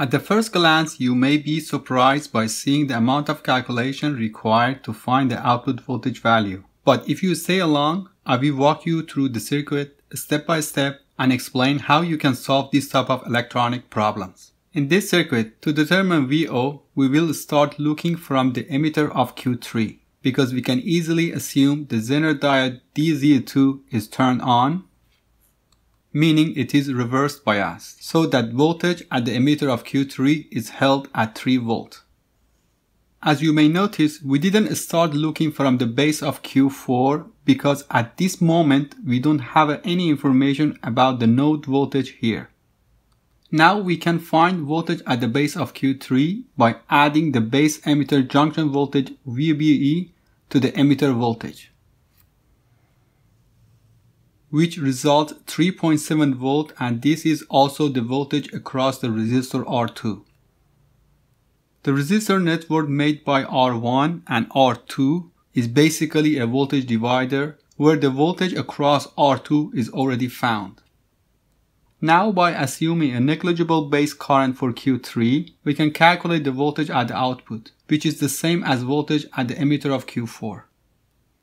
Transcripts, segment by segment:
At the first glance, you may be surprised by seeing the amount of calculation required to find the output voltage value. But if you stay along, I will walk you through the circuit step by step and explain how you can solve this type of electronic problems. In this circuit, to determine VO, we will start looking from the emitter of Q3, because we can easily assume the Zener diode DZ2 is turned on, meaning it is reverse biased, so that voltage at the emitter of Q3 is held at 3 volt. As you may notice, we didn't start looking from the base of Q4 because at this moment we don't have any information about the node voltage here. Now we can find voltage at the base of Q3 by adding the base emitter junction voltage VBE to the emitter voltage, which results 3.7 volt, and this is also the voltage across the resistor R2. The resistor network made by R1 and R2 is basically a voltage divider where the voltage across R2 is already found. Now by assuming a negligible base current for Q3, we can calculate the voltage at the output, which is the same as voltage at the emitter of Q4.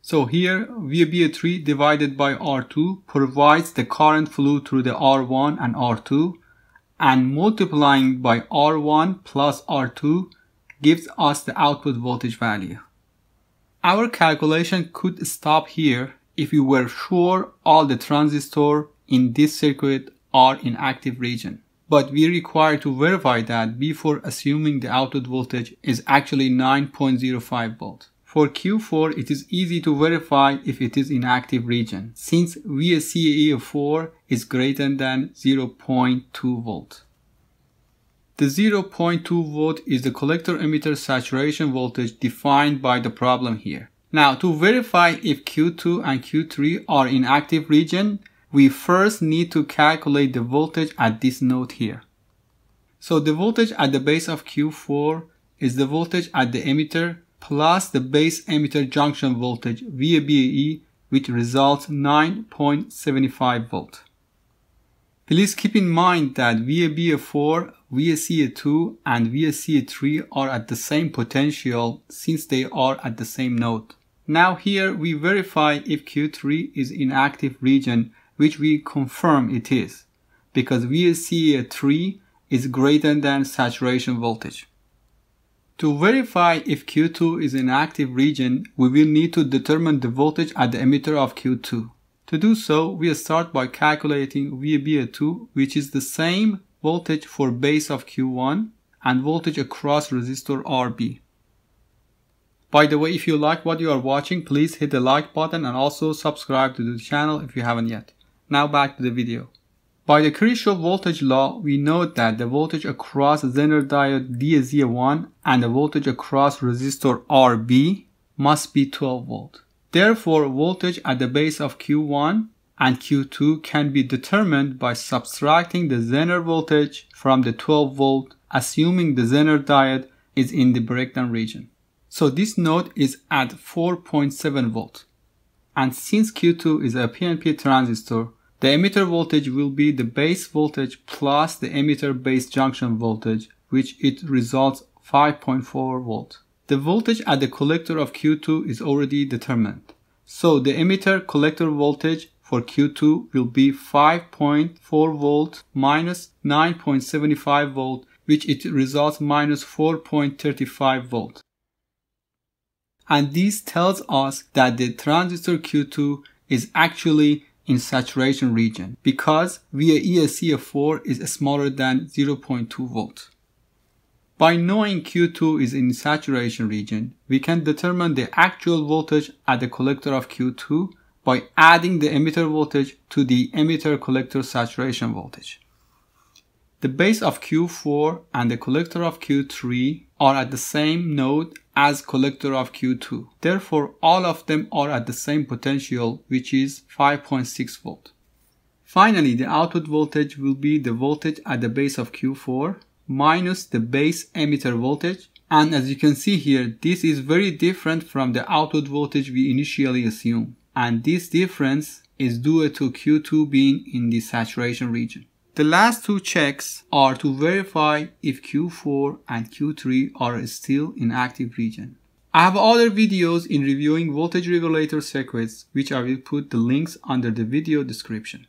So here, VBE3 divided by R2 provides the current flow through the R1 and R2, and multiplying by R1 plus R2 gives us the output voltage value. Our calculation could stop here if we were sure all the transistors in this circuit are in active region, but we require to verify that before assuming the output voltage is actually 9.05 volt. For Q4, it is easy to verify if it is in active region, since VCE4 is greater than 0.2 volt. The 0.2 volt is the collector emitter saturation voltage defined by the problem here. Now, to verify if Q2 and Q3 are in active region, we first need to calculate the voltage at this node here. So the voltage at the base of Q4 is the voltage at the emitter plus the base emitter junction voltage VBE, which results 9.75 volt. Please keep in mind that VBE4, VCE2 and VCE3 are at the same potential since they are at the same node. Now here we verify if Q3 is in active region, which we confirm it is, because VCE3 is greater than saturation voltage. To verify if Q2 is in active region, we will need to determine the voltage at the emitter of Q2. To do so, we start by calculating VBE2, which is the same voltage for base of Q1 and voltage across resistor RB. By the way, if you like what you are watching, please hit the like button and also subscribe to the channel if you haven't yet. Now back to the video. By the Kirchhoff voltage law, we know that the voltage across Zener diode DZ1 and the voltage across resistor RB must be 12 volt. Therefore, voltage at the base of Q1 and Q2 can be determined by subtracting the Zener voltage from the 12 volt, assuming the Zener diode is in the breakdown region. So this node is at 4.7 volt. And since Q2 is a PNP transistor, the emitter voltage will be the base voltage plus the emitter base junction voltage, which it results 5.4 volt. The voltage at the collector of Q2 is already determined. So the emitter collector voltage for Q2 will be 5.4 volt minus 9.75 volt, which it results minus 4.35 volt. And this tells us that the transistor Q2 is actually in saturation region, because VECF4 is smaller than 0.2 volt. By knowing Q2 is in saturation region, we can determine the actual voltage at the collector of Q2 by adding the emitter voltage to the emitter collector saturation voltage. The base of Q4 and the collector of Q3 are at the same node as collector of Q2. Therefore, all of them are at the same potential, which is 5.6 volt. Finally, the output voltage will be the voltage at the base of Q4 minus the base emitter voltage. And as you can see here, this is very different from the output voltage we initially assumed. And this difference is due to Q2 being in the saturation region. The last two checks are to verify if Q4 and Q3 are still in active region. I have other videos in reviewing voltage regulator circuits, which I will put the links under the video description.